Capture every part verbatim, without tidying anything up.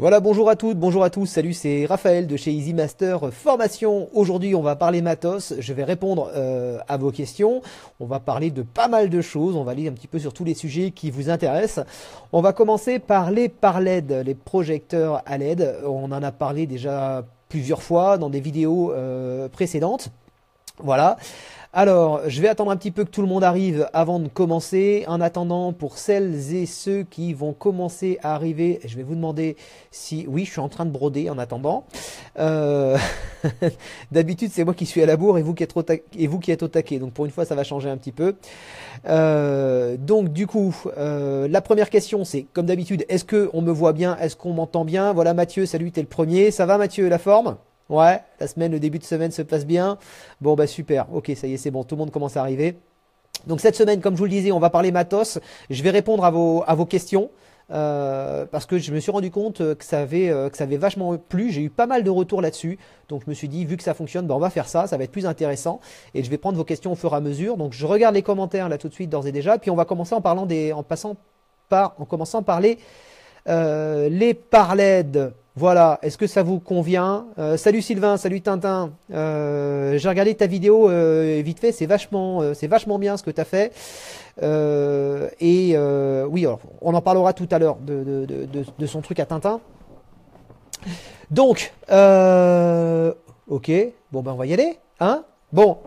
Voilà, bonjour à toutes, bonjour à tous, salut, c'est Raphaël de chez Easy Master Formation. Aujourd'hui, on va parler matos, je vais répondre euh, à vos questions, on va parler de pas mal de choses, on va aller un petit peu sur tous les sujets qui vous intéressent. On va commencer par les P A R L E D, les projecteurs à L E D, on en a parlé déjà plusieurs fois dans des vidéos euh, précédentes, voilà. Alors, je vais attendre un petit peu que tout le monde arrive avant de commencer. En attendant, pour celles et ceux qui vont commencer à arriver, je vais vous demander si... Oui, je suis en train de broder en attendant. Euh... D'habitude, c'est moi qui suis à la bourre et vous qui êtes au, ta... et vous qui êtes au taquet. Donc, pour une fois, ça va changer un petit peu. Euh... Donc, du coup, euh... la première question, c'est, comme d'habitude, est-ce qu'on me voit bien? Est-ce qu'on m'entend bien? Voilà, Mathieu, salut, t'es le premier. Ça va, Mathieu, la forme? Ouais, la semaine, le début de semaine se passe bien. Bon, bah super. Ok, ça y est, c'est bon. Tout le monde commence à arriver. Donc cette semaine, comme je vous le disais, on va parler matos. Je vais répondre à vos, à vos questions euh, parce que je me suis rendu compte que ça avait, euh, que ça avait vachement plu. J'ai eu pas mal de retours là-dessus. Donc je me suis dit, vu que ça fonctionne, bah, on va faire ça. Ça va être plus intéressant. Et je vais prendre vos questions au fur et à mesure. Donc je regarde les commentaires là tout de suite, d'ores et déjà. Puis on va commencer en parlant des, en passant par, en commençant par les, euh, les P A R L E D. Voilà, est-ce que ça vous convient? euh, Salut Sylvain, salut Tintin. Euh, j'ai regardé ta vidéo euh, vite fait, c'est vachement, euh, c'est vachement bien ce que tu as fait. Euh, et euh, oui, alors, on en parlera tout à l'heure de, de, de, de, de son truc à Tintin. Donc, euh, ok, bon ben on va y aller, hein? Bon.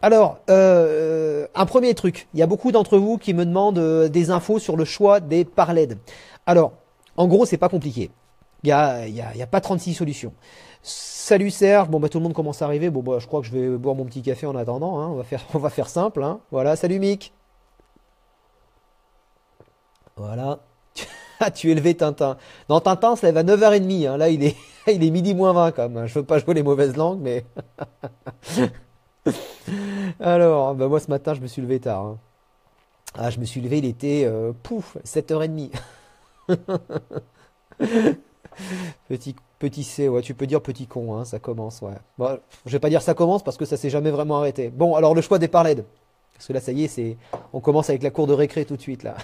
Alors, euh, un premier truc. Il y a beaucoup d'entre vous qui me demandent euh, des infos sur le choix des P A R L E D. Alors, en gros, c'est pas compliqué. Il n'y a, y a, y a pas trente-six solutions. Salut Serge, bon bah tout le monde commence à arriver. Bon bah je crois que je vais boire mon petit café en attendant. Hein. On va faire, on va faire simple. Hein. Voilà, salut Mick. Voilà. Tu es levé Tintin. Non, Tintin se lève à neuf heures trente. Hein. Là il est, il est midi moins vingt quand même. Je veux pas jouer les mauvaises langues, mais. Alors, bah moi ce matin je me suis levé tard. Hein. Ah, je me suis levé, il était euh, pouf, sept heures trente. Petit, petit C, ouais, tu peux dire petit con, hein, ça commence, ouais. Bon, je vais pas dire ça commence parce que ça s'est jamais vraiment arrêté. Bon, alors le choix des P A R L E D. Parce que là, ça y est, c'est, on commence avec la cour de récré tout de suite, là.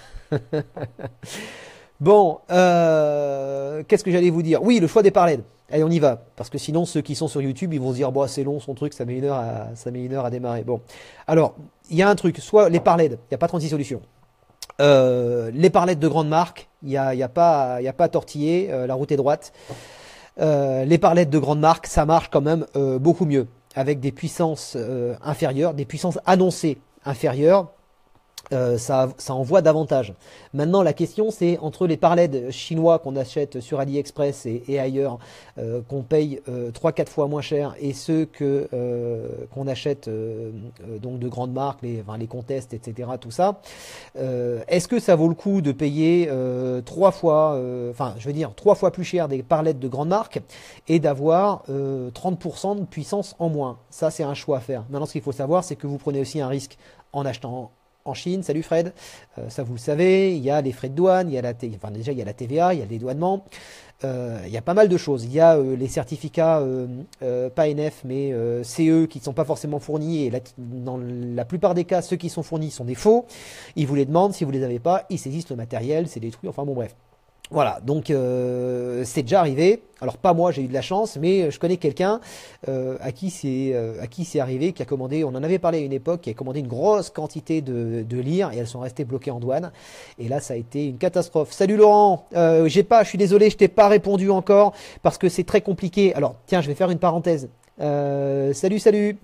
Bon, euh, qu'est-ce que j'allais vous dire? Oui, le choix des P A R L E D. Allez, on y va. Parce que sinon, ceux qui sont sur YouTube, ils vont se dire, bon, c'est long, son truc, ça met une heure à, ça met une heure à démarrer. Bon. Alors, il y a un truc, soit les P A R L E D, il n'y a pas trente-six solutions. Euh, les P A R L E D de grandes marques, il n'y a, y a, pas, y a pas à tortiller, euh, la route est droite. Euh, les P A R L E D de grandes marques, ça marche quand même euh, beaucoup mieux, avec des puissances euh, inférieures, des puissances annoncées inférieures, euh, ça, ça envoie davantage. Maintenant, la question, c'est entre les P A R L E D chinois qu'on achète sur AliExpress et, et ailleurs, euh, qu'on paye euh, trois quatre fois moins cher, et ceux que, euh, qu'on achète euh, donc de grandes marques, les, enfin, les contests, et cetera, tout ça, euh, est-ce que ça vaut le coup de payer euh, trois fois, euh, enfin, je veux dire, trois fois plus cher des P A R L E D de grandes marques et d'avoir euh, trente pour cent de puissance en moins? Ça, c'est un choix à faire. Maintenant, ce qu'il faut savoir, c'est que vous prenez aussi un risque en achetant en Chine, salut Fred, euh, ça vous le savez, il y a les frais de douane, il y a la t... enfin, déjà il y a la T V A, il y a le dédouanement, euh, il y a pas mal de choses, il y a euh, les certificats, euh, euh, pas N F mais euh, C E qui ne sont pas forcément fournis et la... dans la plupart des cas ceux qui sont fournis sont des faux, ils vous les demandent, si vous les avez pas, ils saisissent le matériel, c'est détruit, enfin bon bref. Voilà, donc euh, c'est déjà arrivé. Alors pas moi, j'ai eu de la chance, mais je connais quelqu'un euh, à qui c'est euh, à qui c'est arrivé, qui a commandé. On en avait parlé à une époque, qui a commandé une grosse quantité de, de lyres et elles sont restées bloquées en douane. Et là, ça a été une catastrophe. Salut Laurent, euh, j'ai pas, je suis désolé, je t'ai pas répondu encore parce que c'est très compliqué. Alors tiens, je vais faire une parenthèse. Euh, salut, salut.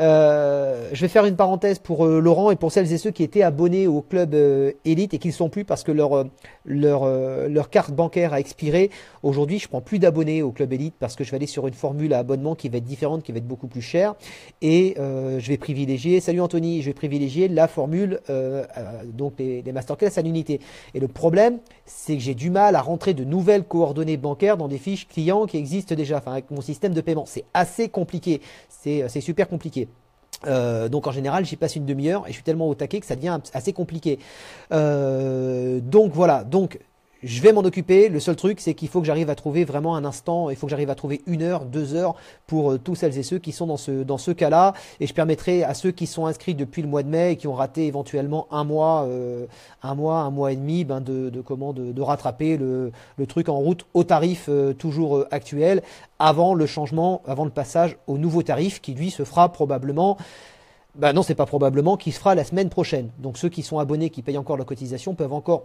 Euh, je vais faire une parenthèse pour euh, Laurent et pour celles et ceux qui étaient abonnés au club euh, Elite et qui ne sont plus parce que leur euh, leur euh, leur carte bancaire a expiré. Aujourd'hui, je prends plus d'abonnés au club Elite parce que je vais aller sur une formule à abonnement qui va être différente, qui va être beaucoup plus chère et euh, je vais privilégier. Salut Anthony, je vais privilégier la formule euh, euh, donc les, les masterclass à l'unité. Et le problème, c'est que j'ai du mal à rentrer de nouvelles coordonnées bancaires dans des fiches clients qui existent déjà. Enfin, avec mon système de paiement, c'est assez compliqué, c'est c'est super compliqué. Euh, donc en général j'y passe une demi-heure et je suis tellement au taquet que ça devient assez compliqué. Euh, donc voilà, donc je vais m'en occuper. Le seul truc, c'est qu'il faut que j'arrive à trouver vraiment un instant. Il faut que j'arrive à trouver une heure, deux heures pour euh, tous celles et ceux qui sont dans ce, dans ce cas-là. Et je permettrai à ceux qui sont inscrits depuis le mois de mai et qui ont raté éventuellement un mois, euh, un mois, un mois et demi, ben de, de, comment, de, de rattraper le, le truc en route au tarif euh, toujours euh, actuel avant le changement, avant le passage au nouveau tarif qui, lui, se fera probablement... Ben non, c'est pas probablement qu'il se fera la semaine prochaine. Donc ceux qui sont abonnés, qui payent encore leur cotisation, peuvent encore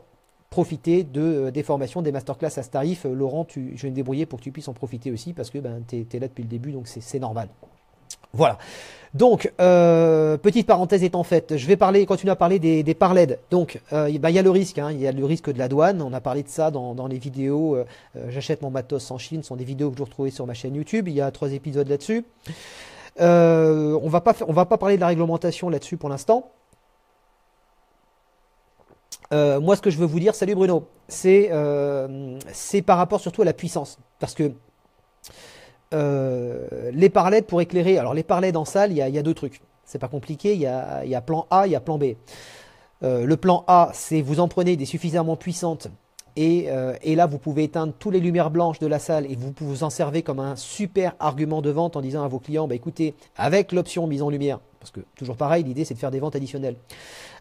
profiter de, euh, des formations, des masterclass à ce tarif. Euh, Laurent, tu, je vais me débrouiller pour que tu puisses en profiter aussi parce que ben, tu es là depuis le début, donc c'est normal. Voilà. Donc, euh, petite parenthèse étant faite, je vais parler, continuer à parler des, des P A R L E D. Donc, il euh, ben, y a le risque, hein, y a le risque de la douane. On a parlé de ça dans, dans les vidéos. Euh, euh, J'achète mon matos en Chine. Ce sont des vidéos que je retrouvais sur ma chaîne YouTube. Il y a trois épisodes là-dessus. Euh, on va pas, on va pas parler de la réglementation là-dessus pour l'instant. Euh, moi, ce que je veux vous dire, salut Bruno, c'est euh, par rapport surtout à la puissance. Parce que euh, les P A R L E D pour éclairer, alors les P A R L E D en salle, il y, y a deux trucs. C'est pas compliqué, il y a, y a plan A, il y a plan B. Euh, le plan A, c'est vous en prenez des suffisamment puissantes et, euh, et là, vous pouvez éteindre toutes les lumières blanches de la salle et vous pouvez vous en servir comme un super argument de vente en disant à vos clients, bah, écoutez, avec l'option mise en lumière, parce que toujours pareil, l'idée c'est de faire des ventes additionnelles.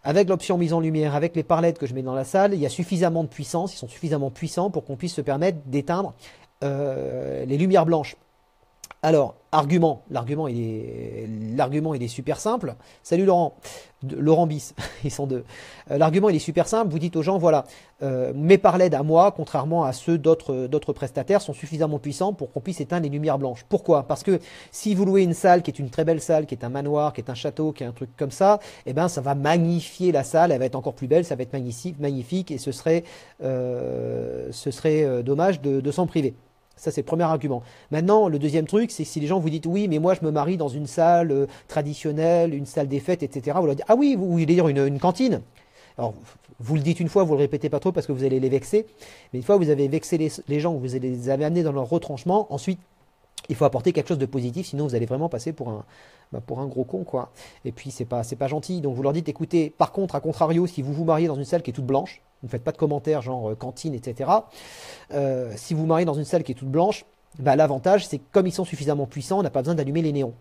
Avec l'option mise en lumière, avec les P A R L E D que je mets dans la salle, il y a suffisamment de puissance, ils sont suffisamment puissants pour qu'on puisse se permettre d'éteindre euh, les lumières blanches. Alors, argument, l'argument il est, l'argument il est super simple. Salut Laurent, de, Laurent bis, ils sont deux. Euh, l'argument il est super simple, vous dites aux gens, voilà, euh, mes P A R L E D à moi, contrairement à ceux d'autres d'autres prestataires, sont suffisamment puissants pour qu'on puisse éteindre les lumières blanches. Pourquoi? Parce que si vous louez une salle qui est une très belle salle, qui est un manoir, qui est un château, qui est un truc comme ça, eh ben ça va magnifier la salle, elle va être encore plus belle, ça va être magnifique, magnifique et ce serait, euh, ce serait euh, dommage de, de s'en priver. Ça, c'est le premier argument. Maintenant, le deuxième truc, c'est si les gens vous disent « Oui, mais moi, je me marie dans une salle euh, traditionnelle, une salle des fêtes, et cetera » Vous leur dites « Ah oui, vous voulez dire une, une cantine ?» Alors, vous le dites une fois, vous le répétez pas trop parce que vous allez les vexer. Mais une fois que vous avez vexé les, les gens, vous les avez amenés dans leur retranchement, ensuite, il faut apporter quelque chose de positif, sinon vous allez vraiment passer pour un, bah pour un gros con, quoi. Et puis, c'est pas, c'est pas gentil. Donc, vous leur dites « Écoutez, par contre, à contrario, si vous vous mariez dans une salle qui est toute blanche, ne faites pas de commentaires genre cantine, et cetera. Euh, si vous vous mariez dans une salle qui est toute blanche, bah, l'avantage, c'est que comme ils sont suffisamment puissants, on n'a pas besoin d'allumer les néons.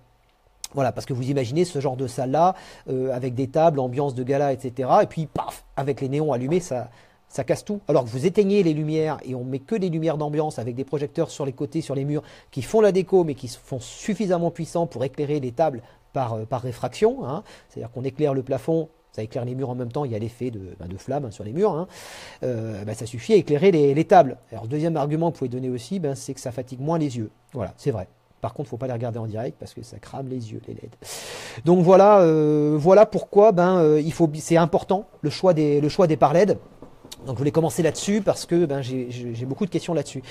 Voilà, parce que vous imaginez ce genre de salle-là, euh, avec des tables, ambiance de gala, et cetera. Et puis, paf, avec les néons allumés, ça, ça casse tout. Alors que vous éteignez les lumières et on met que des lumières d'ambiance avec des projecteurs sur les côtés, sur les murs, qui font la déco, mais qui sont suffisamment puissants pour éclairer les tables par, euh, par réfraction. Hein. C'est-à-dire qu'on éclaire le plafond, ça éclaire les murs en même temps, il y a l'effet de, ben de flamme hein, sur les murs, hein. euh, ben ça suffit à éclairer les, les tables. Alors deuxième argument que vous pouvez donner aussi, ben, c'est que ça fatigue moins les yeux. Voilà, c'est vrai. Par contre, il ne faut pas les regarder en direct parce que ça crame les yeux, les L E D. Donc voilà, euh, voilà pourquoi ben, euh, il faut, c'est important le choix des, le choix des P A R L E D. Donc je voulais commencer là-dessus parce que ben, j'ai beaucoup de questions là-dessus.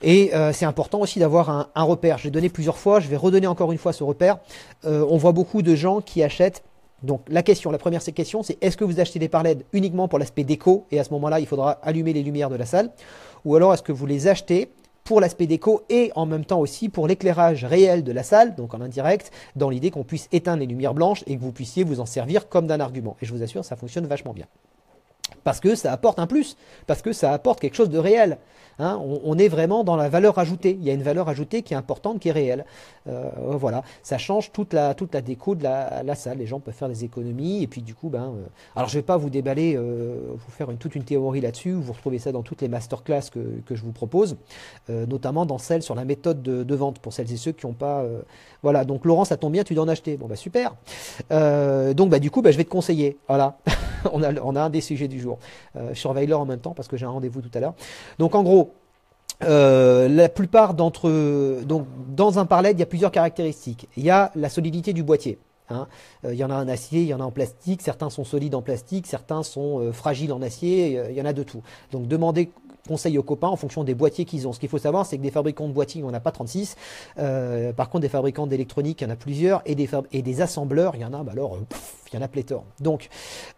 Et euh, c'est important aussi d'avoir un, un repère. Je l'ai donné plusieurs fois, je vais redonner encore une fois ce repère. Euh, on voit beaucoup de gens qui achètent. Donc la question, la première question, c'est est-ce que vous achetez des P A R L E D uniquement pour l'aspect déco et à ce moment-là, il faudra allumer les lumières de la salle, ou alors est-ce que vous les achetez pour l'aspect déco et en même temps aussi pour l'éclairage réel de la salle, donc en indirect, dans l'idée qu'on puisse éteindre les lumières blanches et que vous puissiez vous en servir comme d'un argument. Et je vous assure, ça fonctionne vachement bien. Parce que ça apporte un plus, parce que ça apporte quelque chose de réel. Hein, on, on est vraiment dans la valeur ajoutée. Il y a une valeur ajoutée qui est importante, qui est réelle. Euh, voilà, ça change toute la, toute la déco de la, la salle. Les gens peuvent faire des économies et puis du coup, ben, euh, alors je ne vais pas vous déballer, euh, vous faire une, toute une théorie là-dessus. Vous retrouvez ça dans toutes les masterclass que, que je vous propose, euh, notamment dans celle sur la méthode de, de vente pour celles et ceux qui n'ont pas. Euh, voilà, donc Laurent, ça tombe bien, tu dois en acheter. Bon bah super. Euh, donc bah du coup, bah, je vais te conseiller. Voilà, on a, on a un des sujets du jour. Euh, je surveille l'heure en même temps parce que j'ai un rendez-vous tout à l'heure. Donc en gros. Euh, la plupart d'entre eux, donc dans un P A R L E D, il y a plusieurs caractéristiques. Il y a la solidité du boîtier. Hein. Euh, il y en a en acier, il y en a en plastique. Certains sont solides en plastique, certains sont euh, fragiles en acier. Euh, il y en a de tout. Donc demandez conseil aux copains en fonction des boîtiers qu'ils ont. Ce qu'il faut savoir, c'est que des fabricants de boîtiers, il n'y en a pas trente-six. Euh, par contre, des fabricants d'électronique, il y en a plusieurs. Et des, et des assembleurs, il y en a, bah alors, euh, pff, il y en a pléthore. Donc,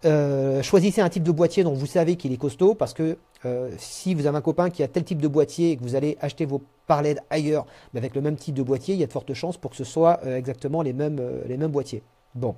euh, choisissez un type de boîtier dont vous savez qu'il est costaud parce que Euh, si vous avez un copain qui a tel type de boîtier et que vous allez acheter vos P A R L E D ailleurs, mais avec le même type de boîtier, il y a de fortes chances pour que ce soit euh, exactement les mêmes, euh, les mêmes boîtiers. Bon.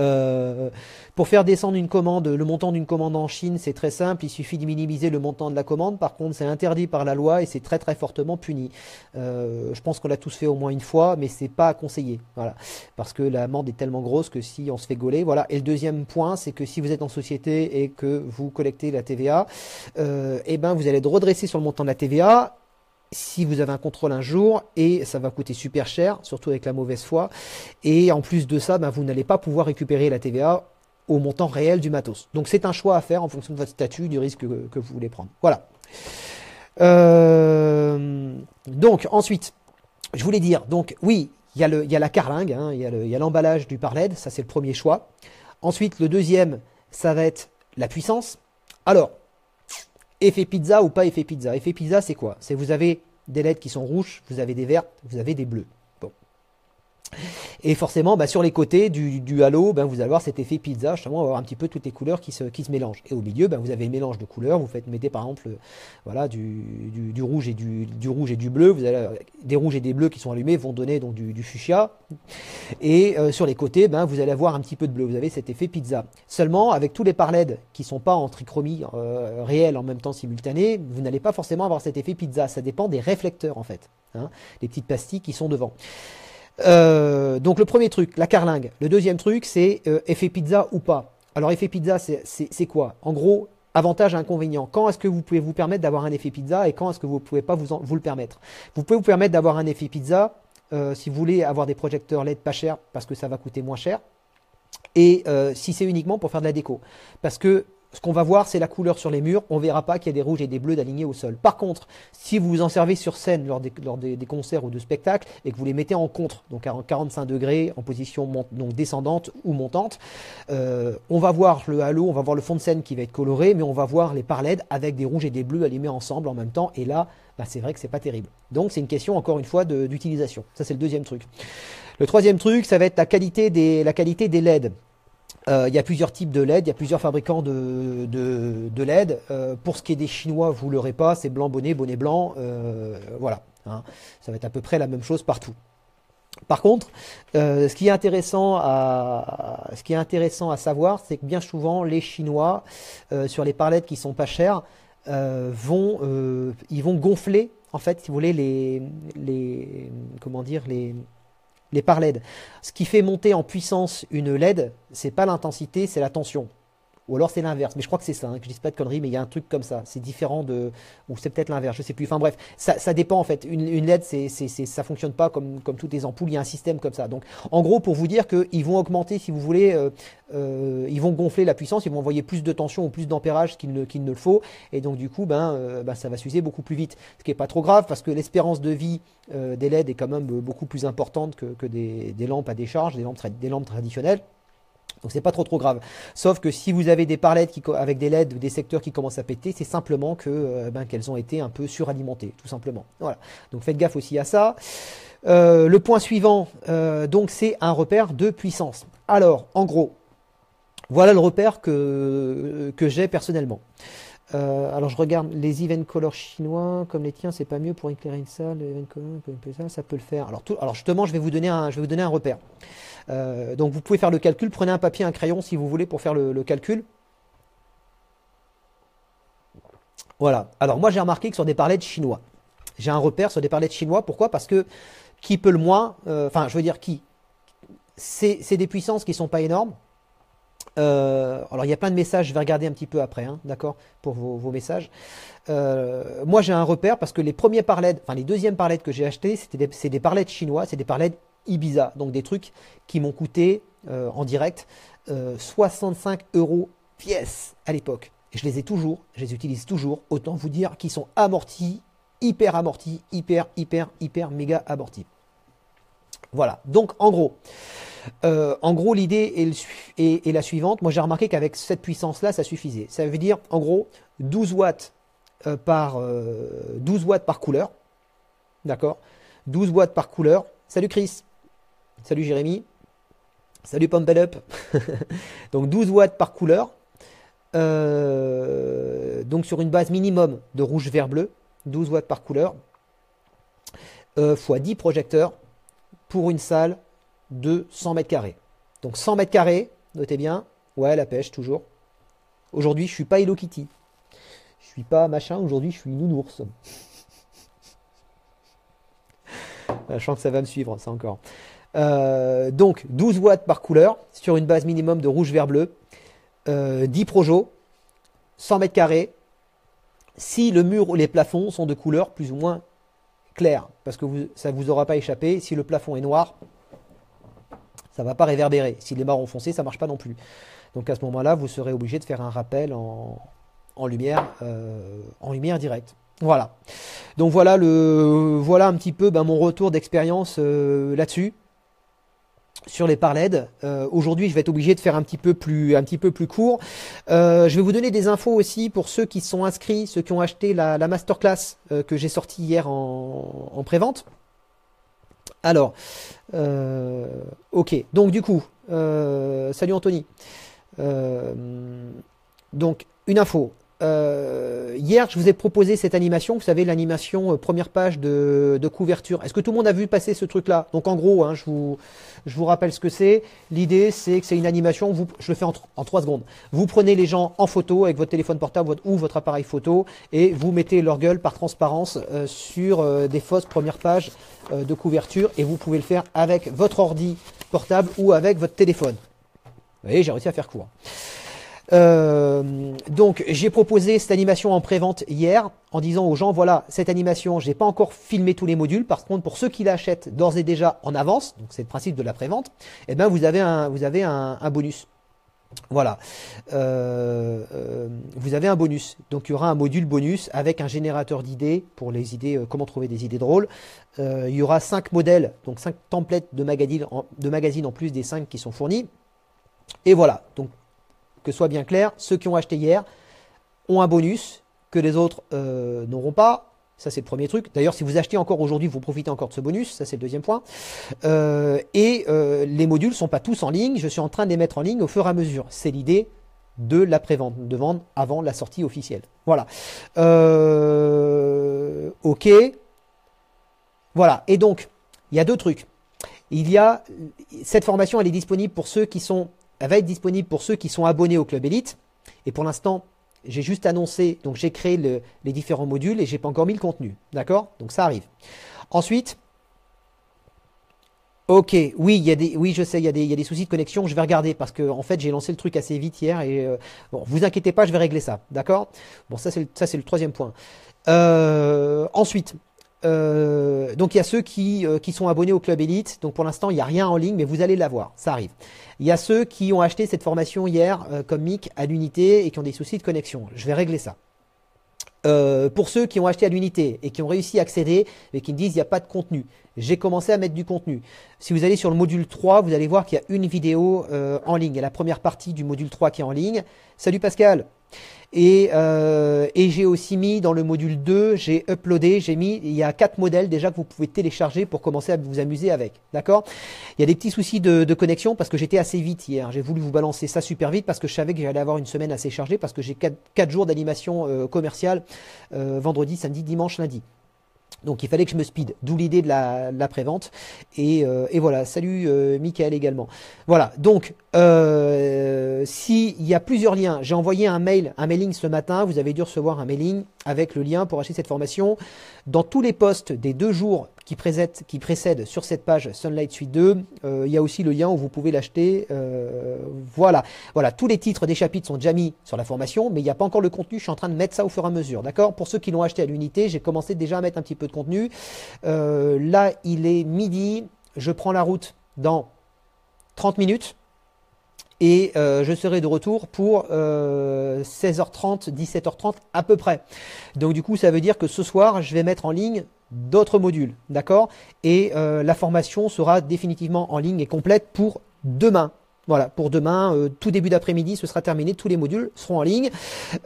Euh, pour faire descendre une commande, le montant d'une commande en Chine, c'est très simple, il suffit de minimiser le montant de la commande. Par contre, c'est interdit par la loi et c'est très très fortement puni. Euh, je pense qu'on l'a tous fait au moins une fois, mais c'est pas à conseiller. Voilà. Parce que l'amende est tellement grosse que si on se fait gauler, voilà. Et le deuxième point, c'est que si vous êtes en société et que vous collectez la T V A, euh, eh ben, vous allez être redressé sur le montant de la T V A. Si vous avez un contrôle un jour, et ça va coûter super cher, surtout avec la mauvaise foi, et en plus de ça, ben, vous n'allez pas pouvoir récupérer la T V A au montant réel du matos. Donc c'est un choix à faire en fonction de votre statut, du risque que, que vous voulez prendre. Voilà. Euh, donc ensuite, je voulais dire, donc oui, il y a le, il y a la carlingue, hein, il y a l'emballage du par L E D, ça c'est le premier choix. Ensuite, le deuxième, ça va être la puissance. Alors, effet pizza ou pas effet pizza? Effet pizza, c'est quoi? C'est vous avez des L E D qui sont rouges, vous avez des vertes, vous avez des bleus. Bon. Et forcément, bah, sur les côtés du, du halo, bah, vous allez avoir cet effet pizza. Justement, on va avoir un petit peu toutes les couleurs qui se, qui se mélangent. Et au milieu, bah, vous avez le mélange de couleurs. Vous faites, mettez par exemple voilà, du, du, du, rouge et du, du rouge et du bleu. Vous allez, des rouges et des bleus qui sont allumés vont donner donc, du, du fuchsia. Et euh, sur les côtés, bah, vous allez avoir un petit peu de bleu. Vous avez cet effet pizza. Seulement, avec tous les par L E D qui ne sont pas en trichromie euh, réelle en même temps simultanée, vous n'allez pas forcément avoir cet effet pizza. Ça dépend des réflecteurs, en fait. Hein, les petites pastilles qui sont devant. Euh, donc le premier truc, la carlingue. Le deuxième truc, c'est euh, effet pizza ou pas. Alors effet pizza, c'est quoi? En gros, avantage et inconvénient. Quand est-ce que vous pouvez vous permettre d'avoir un effet pizza et quand est-ce que vous ne pouvez pas vous, en, vous le permettre? Vous pouvez vous permettre d'avoir un effet pizza euh, si vous voulez avoir des projecteurs L E D pas chers parce que ça va coûter moins cher. Et euh, si c'est uniquement pour faire de la déco. Parce que ce qu'on va voir, c'est la couleur sur les murs. On ne verra pas qu'il y a des rouges et des bleus alignés au sol. Par contre, si vous vous en servez sur scène lors des, lors des, des concerts ou de spectacles et que vous les mettez en contre, donc à quarante-cinq degrés, en position mont, donc descendante ou montante, euh, on va voir le halo, on va voir le fond de scène qui va être coloré, mais on va voir les par L E D avec des rouges et des bleus allumés ensemble en même temps. Et là, bah, c'est vrai que c'est pas terrible. Donc, c'est une question, encore une fois, d'utilisation. Ça, c'est le deuxième truc. Le troisième truc, ça va être la qualité des, la qualité des L E D. Il euh, y a plusieurs types de L E D, il y a plusieurs fabricants de, de, de L E D. Euh, pour ce qui est des Chinois, vous l'aurez pas, c'est blanc bonnet, bonnet blanc, euh, voilà. Hein. Ça va être à peu près la même chose partout. Par contre, euh, ce qui est intéressant à, ce qui est intéressant à savoir, c'est que bien souvent, les Chinois, euh, sur les par L E D qui sont pas chers, euh, vont, euh, ils vont gonfler, en fait, si vous voulez, les, les comment dire, les... les par L E D. Ce qui fait monter en puissance une L E D, c'est pas l'intensité, c'est la tension. Ou alors c'est l'inverse. Mais je crois que c'est ça, hein, que je dise pas de conneries, mais il y a un truc comme ça. C'est différent de... Ou c'est peut-être l'inverse, je sais plus. Enfin bref, ça, ça dépend en fait. Une, une L E D, c'est, c'est, c'est, ça fonctionne pas comme, comme toutes les ampoules. Il y a un système comme ça. Donc en gros, pour vous dire qu'ils vont augmenter, si vous voulez, euh, euh, ils vont gonfler la puissance, ils vont envoyer plus de tension ou plus d'ampérage qu'il ne, qu'il ne le faut. Et donc du coup, ben, euh, ben, ça va s'user beaucoup plus vite. Ce qui est pas trop grave parce que l'espérance de vie euh, des L E D est quand même beaucoup plus importante que, que des, des lampes à décharge, des lampes, des lampes traditionnelles. Donc c'est pas trop trop grave. Sauf que si vous avez des par L E D qui, avec des L E D ou des secteurs qui commencent à péter, c'est simplement que euh, ben, qu'elles ont été un peu suralimentées, tout simplement. Voilà. Donc faites gaffe aussi à ça. Euh, le point suivant, euh, donc c'est un repère de puissance. Alors, en gros, voilà le repère que, que j'ai personnellement. Euh, alors je regarde les event colors chinois comme les tiens, c'est pas mieux pour éclairer une salle. Les event colors, ça peut le faire. Alors, tout, alors justement, je vais vous donner un, je vais vous donner un repère. Euh, donc vous pouvez faire le calcul, prenez un papier, un crayon si vous voulez pour faire le, le calcul. Voilà, alors moi j'ai remarqué que sur des par L E D chinois, j'ai un repère sur des par L E D chinois, pourquoi? Parce que qui peut le moins, enfin euh, je veux dire qui, c'est des puissances qui ne sont pas énormes. Euh, alors il y a plein de messages, je vais regarder un petit peu après, hein, d'accord, pour vos, vos messages. Euh, moi j'ai un repère parce que les premiers par L E D, enfin les deuxièmes par L E D que j'ai achetés, c'est des par L E D chinois, c'est des par L E D Ibiza, donc des trucs qui m'ont coûté euh, en direct euh, soixante-cinq euros pièce à l'époque. Je les ai toujours, je les utilise toujours, autant vous dire qu'ils sont amortis, hyper amortis, hyper, hyper, hyper, méga amortis. Voilà, donc en gros, euh, en gros l'idée est, est, est la suivante. Moi j'ai remarqué qu'avec cette puissance-là, ça suffisait. Ça veut dire en gros douze watts euh, par, euh, douze watts par couleur, d'accord, douze watts par couleur. Salut Chris, salut Jérémy, salut Pumpellup. Donc douze watts par couleur, euh, donc sur une base minimum de rouge, vert, bleu, douze watts par couleur, euh, fois dix projecteurs pour une salle de cent mètres carrés. Donc cent mètres carrés, Notez bien. Ouais, la pêche, toujours. Aujourd'hui, je suis pas Hello Kitty. Je suis pas machin. Aujourd'hui, je suis nounours. Je sens que ça va me suivre, ça encore. Euh, donc, douze watts par couleur sur une base minimum de rouge, vert, bleu. Euh, dix projos, cent mètres carrés. Si le mur ou les plafonds sont de couleur plus ou moins claire, parce que vous, ça ne vous aura pas échappé. Si le plafond est noir, ça ne va pas réverbérer. S'il est marron foncé, ça ne marche pas non plus. Donc à ce moment-là, vous serez obligé de faire un rappel en, en, lumière, euh, en lumière directe. Voilà. Donc voilà, le, voilà un petit peu ben, mon retour d'expérience euh, là-dessus, sur les P A R L E D. Euh, Aujourd'hui, je vais être obligé de faire un petit peu plus, un petit peu plus court. Euh, je vais vous donner des infos aussi pour ceux qui sont inscrits, ceux qui ont acheté la, la masterclass euh, que j'ai sortie hier en, en pré-vente. Alors, euh, ok. Donc du coup, euh, salut Anthony. Euh, donc, une info. Euh, hier, je vous ai proposé cette animation, vous savez, l'animation euh, première page de, de couverture. Est-ce que tout le monde a vu passer ce truc-là? Donc en gros, hein, je, vous, je vous rappelle ce que c'est. L'idée, c'est que c'est une animation, vous, je le fais en, en trois secondes. Vous prenez les gens en photo avec votre téléphone portable votre, ou votre appareil photo et vous mettez leur gueule par transparence euh, sur euh, des fausses premières pages euh, de couverture, et vous pouvez le faire avec votre ordi portable ou avec votre téléphone. Vous voyez, j'ai réussi à faire court. Euh, donc j'ai proposé cette animation en pré-vente hier en disant aux gens, voilà, cette animation, j'ai pas encore filmé tous les modules, par contre pour ceux qui l'achètent d'ores et déjà en avance, donc c'est le principe de la pré-vente, eh bien vous avez un, vous avez un, un bonus. Voilà, euh, euh, vous avez un bonus, donc il y aura un module bonus avec un générateur d'idées pour les idées, euh, comment trouver des idées drôles. Euh, il y aura cinq modèles, donc cinq templates de magazines en, de magazine en plus des cinq qui sont fournis. Et voilà, donc que soit bien clair, ceux qui ont acheté hier ont un bonus que les autres euh, n'auront pas. Ça, c'est le premier truc. D'ailleurs, si vous achetez encore aujourd'hui, vous profitez encore de ce bonus. Ça, c'est le deuxième point. Euh, et euh, les modules ne sont pas tous en ligne. Je suis en train de les mettre en ligne au fur et à mesure. C'est l'idée de la prévente, de vendre avant la sortie officielle. Voilà. Euh, ok. Voilà. Et donc, il y a deux trucs. Il y a cette formation, elle est disponible pour ceux qui sont... Elle va être disponible pour ceux qui sont abonnés au Club Elite. Et pour l'instant, j'ai juste annoncé, donc j'ai créé le, les différents modules et j'ai pas encore mis le contenu. D'accord? Donc ça arrive. Ensuite, ok, oui, il y a des, oui, je sais, il y a des, il y a des soucis de connexion. Je vais regarder parce que en fait, j'ai lancé le truc assez vite hier et euh, bon, vous inquiétez pas, je vais régler ça. D'accord? Bon, ça c'est, ça c'est le troisième point. Euh, ensuite. Euh, donc il y a ceux qui, euh, qui sont abonnés au Club Elite, donc pour l'instant il n'y a rien en ligne, mais vous allez l'avoir, ça arrive. Il y a ceux qui ont acheté cette formation hier, euh, comme Mick, à l'unité et qui ont des soucis de connexion, je vais régler ça. Euh, pour ceux qui ont acheté à l'unité et qui ont réussi à accéder, mais qui me disent il n'y a pas de contenu, j'ai commencé à mettre du contenu. Si vous allez sur le module trois, vous allez voir qu'il y a une vidéo euh, en ligne, et la première partie du module trois qui est en ligne. Salut Pascal. Et, euh, et j'ai aussi mis dans le module deux, j'ai uploadé, j'ai mis, il y a quatre modèles déjà que vous pouvez télécharger pour commencer à vous amuser avec, d'accord? Il y a des petits soucis de, de connexion parce que j'étais assez vite hier, j'ai voulu vous balancer ça super vite parce que je savais que j'allais avoir une semaine assez chargée parce que j'ai quatre jours d'animation euh, commerciale, euh, vendredi, samedi, dimanche, lundi. Donc il fallait que je me speed, d'où l'idée de la, la prévente. Et, euh, et voilà, salut euh, Mickaël également. Voilà, donc euh, s'il y a plusieurs liens, j'ai envoyé un mail, un mailing ce matin, vous avez dû recevoir un mailing avec le lien pour acheter cette formation. Dans tous les posts des deux jours qui, précèdent, qui précèdent sur cette page Sunlight Suite deux, euh, il y a aussi le lien où vous pouvez l'acheter. Euh, voilà. Voilà, tous les titres des chapitres sont déjà mis sur la formation, mais il n'y a pas encore le contenu, je suis en train de mettre ça au fur et à mesure, d'accord? Pour ceux qui l'ont acheté à l'unité, j'ai commencé déjà à mettre un petit peu de contenu. Euh, là, il est midi, je prends la route dans trente minutes. Et euh, je serai de retour pour euh, seize heures trente, dix-sept heures trente à peu près. Donc du coup, ça veut dire que ce soir, je vais mettre en ligne d'autres modules, d'accord? Et euh, la formation sera définitivement en ligne et complète pour demain. Voilà, pour demain, euh, tout début d'après-midi, ce sera terminé, tous les modules seront en ligne.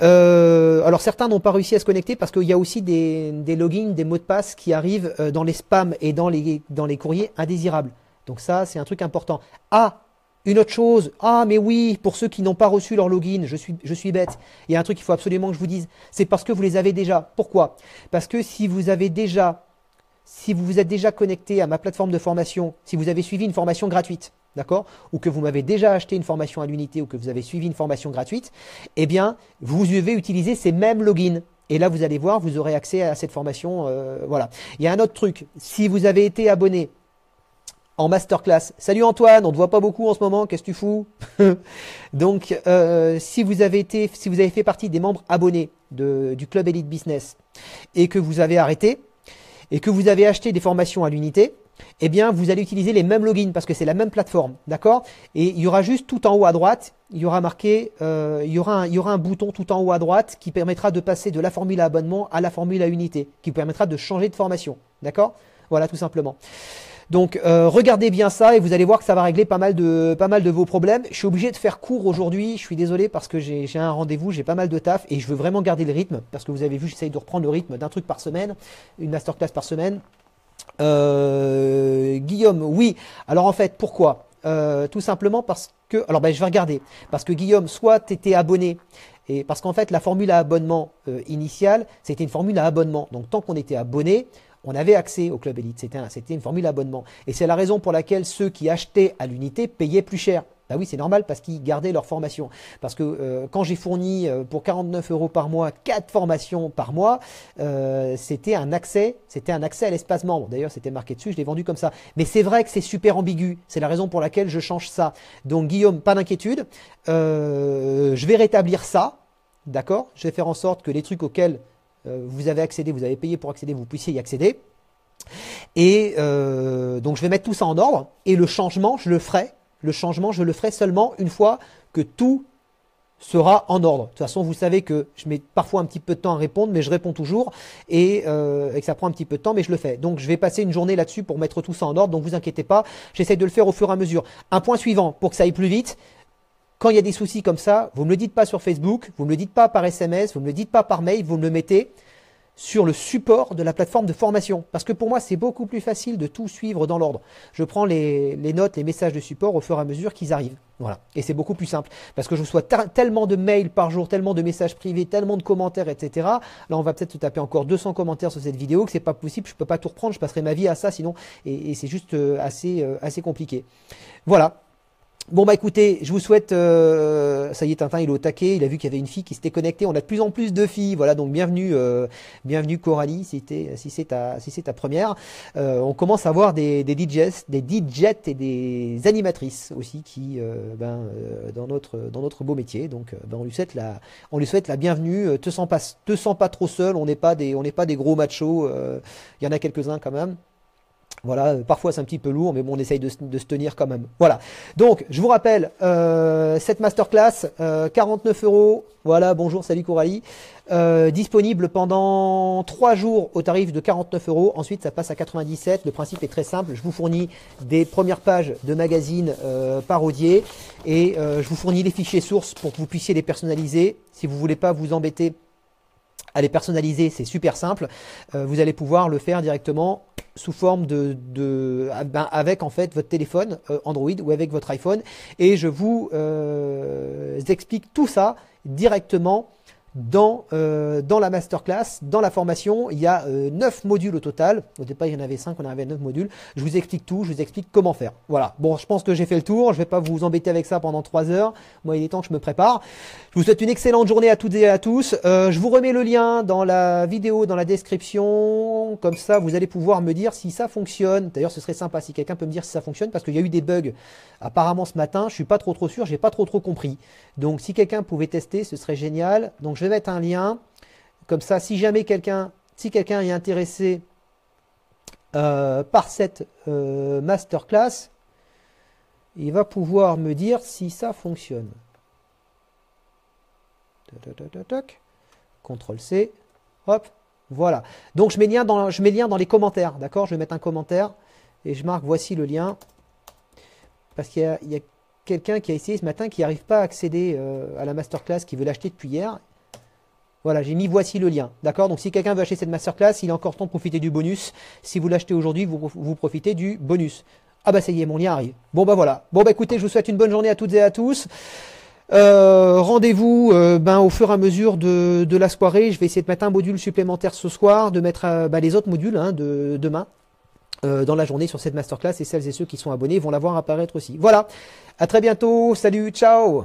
Euh, alors certains n'ont pas réussi à se connecter parce qu'il y a aussi des, des logins, des mots de passe qui arrivent euh, dans les spams et dans les, dans les courriers indésirables. Donc ça, c'est un truc important. Ah! Une autre chose, ah mais oui, pour ceux qui n'ont pas reçu leur login, je suis, je suis bête, il y a un truc qu'il faut absolument que je vous dise, c'est parce que vous les avez déjà. Pourquoi? Parce que si vous avez déjà, si vous vous êtes déjà connecté à ma plateforme de formation, si vous avez suivi une formation gratuite, d'accord, ou que vous m'avez déjà acheté une formation à l'unité ou que vous avez suivi une formation gratuite, eh bien, vous devez utiliser ces mêmes logins. Et là, vous allez voir, vous aurez accès à cette formation. Euh, voilà. Il y a un autre truc. Si vous avez été abonné en masterclass, salut Antoine, on ne te voit pas beaucoup en ce moment, qu'est-ce que tu fous? Donc, euh, si vous avez été, si vous avez fait partie des membres abonnés de, du Club Elite Business et que vous avez arrêté et que vous avez acheté des formations à l'unité, eh bien, vous allez utiliser les mêmes logins parce que c'est la même plateforme, d'accord? Et il y aura juste tout en haut à droite, il y aura marqué, euh, il, y aura un, il y aura un bouton tout en haut à droite qui permettra de passer de la formule à abonnement à la formule à unité, qui vous permettra de changer de formation, d'accord? Voilà, tout simplement. Donc, euh, regardez bien ça et vous allez voir que ça va régler pas mal de, pas mal de vos problèmes. Je suis obligé de faire court aujourd'hui, je suis désolé parce que j'ai un rendez-vous, j'ai pas mal de taf et je veux vraiment garder le rythme parce que vous avez vu, j'essaye de reprendre le rythme d'un truc par semaine, une masterclass par semaine. Euh, Guillaume, oui. Alors en fait, pourquoi? euh, Tout simplement parce que... Alors ben, je vais regarder. Parce que Guillaume, soit tu étais abonné, et parce qu'en fait, la formule à abonnement euh, initiale, c'était une formule à abonnement. Donc tant qu'on était abonné, on avait accès au Club Elite. C'était un, c'était une formule à abonnement. Et c'est la raison pour laquelle ceux qui achetaient à l'unité payaient plus cher. Bah oui, c'est normal parce qu'ils gardaient leur formation. Parce que euh, quand j'ai fourni euh, pour quarante-neuf euros par mois, quatre formations par mois, euh, c'était un accès, c'était un accès à l'espace membre. D'ailleurs, c'était marqué dessus, je l'ai vendu comme ça. Mais c'est vrai que c'est super ambigu. C'est la raison pour laquelle je change ça. Donc Guillaume, pas d'inquiétude. Euh, je vais rétablir ça, d'accord? Je vais faire en sorte que les trucs auxquels euh, vous avez accédé, vous avez payé pour accéder, vous puissiez y accéder. Et euh, donc je vais mettre tout ça en ordre. Et le changement, je le ferai. Le changement, je le ferai seulement une fois que tout sera en ordre. De toute façon, vous savez que je mets parfois un petit peu de temps à répondre, mais je réponds toujours et, euh, et que ça prend un petit peu de temps, mais je le fais. Donc, je vais passer une journée là-dessus pour mettre tout ça en ordre. Donc, vous inquiétez pas, j'essaie de le faire au fur et à mesure. Un point suivant, pour que ça aille plus vite, quand il y a des soucis comme ça, vous ne me le dites pas sur Facebook, vous ne me le dites pas par S M S, vous ne me le dites pas par mail, vous me le mettez sur le support de la plateforme de formation. Parce que pour moi, c'est beaucoup plus facile de tout suivre dans l'ordre. Je prends les, les notes, les messages de support au fur et à mesure qu'ils arrivent. Voilà. Et c'est beaucoup plus simple. Parce que je reçois tellement de mails par jour, tellement de messages privés, tellement de commentaires, et cetera. Là, on va peut-être se taper encore deux cents commentaires sur cette vidéo, que c'est pas possible, je peux pas tout reprendre, je passerai ma vie à ça sinon, et, et c'est juste assez, assez compliqué. Voilà. Bon bah écoutez, je vous souhaite, euh, ça y est, Tintin il est au taquet, il a vu qu'il y avait une fille qui s'était connectée, on a de plus en plus de filles, voilà, donc bienvenue, euh, bienvenue Coralie, si, si c'est ta, si ta première, euh, on commence à voir des, des D Js, des D Js et des animatrices aussi qui, euh, ben, euh, dans, notre, dans notre beau métier, donc ben, on, lui souhaite la, on lui souhaite la bienvenue, te sens pas, te sens pas trop seul, on n'est pas, pas des gros machos, euh, y en a quelques-uns quand même. Voilà, parfois c'est un petit peu lourd, mais bon, on essaye de, de se tenir quand même. Voilà. Donc, je vous rappelle, euh, cette masterclass, euh, quarante-neuf euros. Voilà, bonjour, salut Coralie. Euh, disponible pendant trois jours au tarif de quarante-neuf euros. Ensuite, ça passe à quatre-vingt-dix-sept. Le principe est très simple. Je vous fournis des premières pages de magazines euh, parodiés et euh, je vous fournis les fichiers sources pour que vous puissiez les personnaliser. Si vous voulez pas vous embêter à les personnaliser, c'est super simple. Euh, vous allez pouvoir le faire directement sous forme de, de ben avec en fait votre téléphone euh, Android ou avec votre iPhone, et je vous euh, explique tout ça directement dans euh, dans la masterclass, dans la formation. Il y a euh, neuf modules au total. Au départ, il y en avait cinq, on arrivait à neuf modules. Je vous explique tout, je vous explique comment faire. Voilà. Bon, je pense que j'ai fait le tour. Je vais pas vous embêter avec ça pendant trois heures. Moi, il est temps que je me prépare. Je vous souhaite une excellente journée à toutes et à tous. Euh, je vous remets le lien dans la vidéo, dans la description. Comme ça, vous allez pouvoir me dire si ça fonctionne. D'ailleurs, ce serait sympa si quelqu'un peut me dire si ça fonctionne, parce qu'il y a eu des bugs apparemment ce matin. Je suis pas trop trop sûr, j'ai pas trop trop compris. Donc, si quelqu'un pouvait tester, ce serait génial. Donc, je Je vais mettre un lien, comme ça si jamais quelqu'un si quelqu'un est intéressé euh, par cette euh, masterclass, il va pouvoir me dire si ça fonctionne. contrôle C, hop, voilà. Donc je mets lien dans, je mets lien dans les commentaires, d'accord? Je vais mettre un commentaire et je marque voici le lien, parce qu'il y a, il y a quelqu'un qui a essayé ce matin qui n'arrive pas à accéder euh, à la masterclass, qui veut l'acheter depuis hier. Voilà, j'ai mis voici le lien, d'accord? Donc si quelqu'un veut acheter cette masterclass, il est encore temps de profiter du bonus. Si vous l'achetez aujourd'hui, vous, vous profitez du bonus. Ah bah ça y est, mon lien arrive. Bon bah voilà. Bon bah écoutez, je vous souhaite une bonne journée à toutes et à tous. Euh, rendez-vous euh, ben, au fur et à mesure de, de la soirée. Je vais essayer de mettre un module supplémentaire ce soir, de mettre euh, ben, les autres modules hein, de demain. euh, dans la journée sur cette masterclass, et celles et ceux qui sont abonnés vont la voir apparaître aussi. Voilà, à très bientôt, salut, ciao.